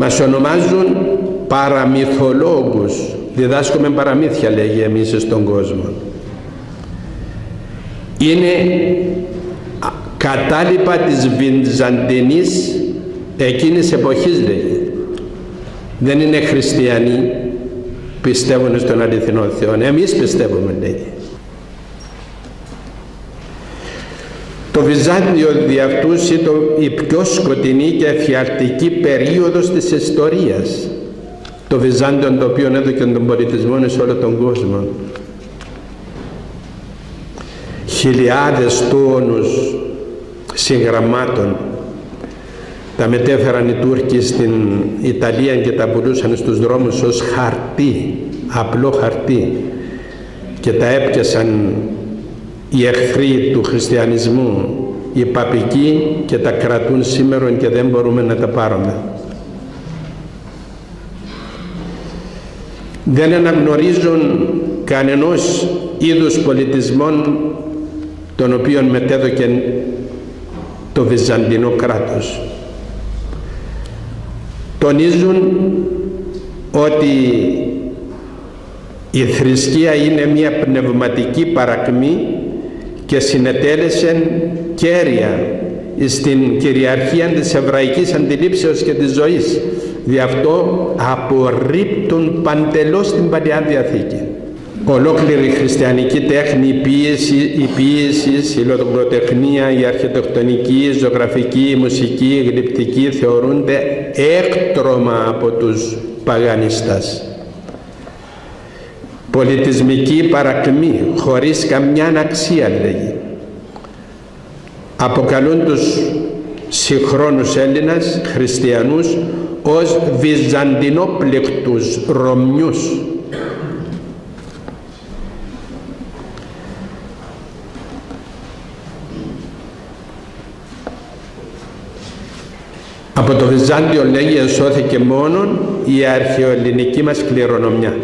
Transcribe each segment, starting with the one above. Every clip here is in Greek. Μας ονομάζουν παραμυθολόγους. Διδάσκουμε παραμύθια, λέγει, εμείς στον κόσμο. Είναι κατάλοιπα της Βυζαντινής εκείνης εποχής, λέγει. Δεν είναι χριστιανοί, πιστεύουν στον αληθινό Θεό. Εμείς πιστεύουμε, λέγει. Το Βυζάντιο δι' αυτούς ήταν η πιο σκοτεινή και εφιαλτική περίοδος της ιστορίας. Το Βυζάντιο, το οποίο έδωκε τον πολιτισμό σε όλο τον κόσμο. Χιλιάδες τόνους συγγραμμάτων τα μετέφεραν οι Τούρκοι στην Ιταλία και τα πουλούσαν στους δρόμους ως χαρτί, απλό χαρτί, και τα έπιασαν οι εχθροί του χριστιανισμού, οι παπικοί, και τα κρατούν σήμερα και δεν μπορούμε να τα πάρουμε. Δεν αναγνωρίζουν κανενός είδους πολιτισμών τον οποίον μετέδωκε το Βυζαντινό κράτος. Τονίζουν ότι η θρησκεία είναι μια πνευματική παρακμή και συνετέλεσε κέρια στην κυριαρχία της εβραϊκής αντιλήψεως και της ζωής. Δι' αυτό απορρίπτουν παντελώς την Παλαιά Διαθήκη. Ολόκληρη χριστιανική τέχνη, η λογοτεχνία, η αρχιτεκτονική, η ζωγραφική, η μουσική, η γλυπτική θεωρούνται έκτρωμα από τους παγανιστάς. Πολιτισμική παρακμή, χωρίς καμιά αξία, λέγει. Αποκαλούν τους συγχρόνους Έλληνας, χριστιανούς, ως βυζαντινόπληκτους Ρωμιούς. Από το Βυζάντιο, λέγει, ενσώθηκε μόνον η αρχαιοελληνική μας κληρονομιά.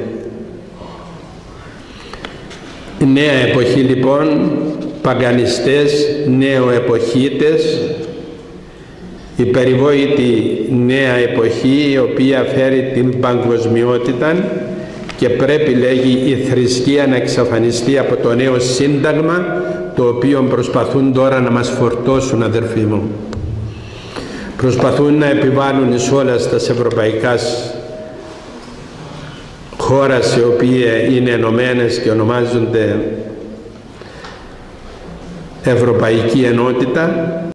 Νέα εποχή, λοιπόν, παγκανιστές, νεοεποχίτες, η περιβόητη νέα εποχή, η οποία φέρει την παγκοσμιότητα, και πρέπει, λέγει, η θρησκεία να εξαφανιστεί από το νέο σύνταγμα, το οποίο προσπαθούν τώρα να μας φορτώσουν, αδερφοί μου. Προσπαθούν να επιβάλλουν εις όλας τας ευρωπαϊκάς χώρας, οι οποίες είναι ενωμένες και ονομάζονται Ευρωπαϊκή Ενότητα.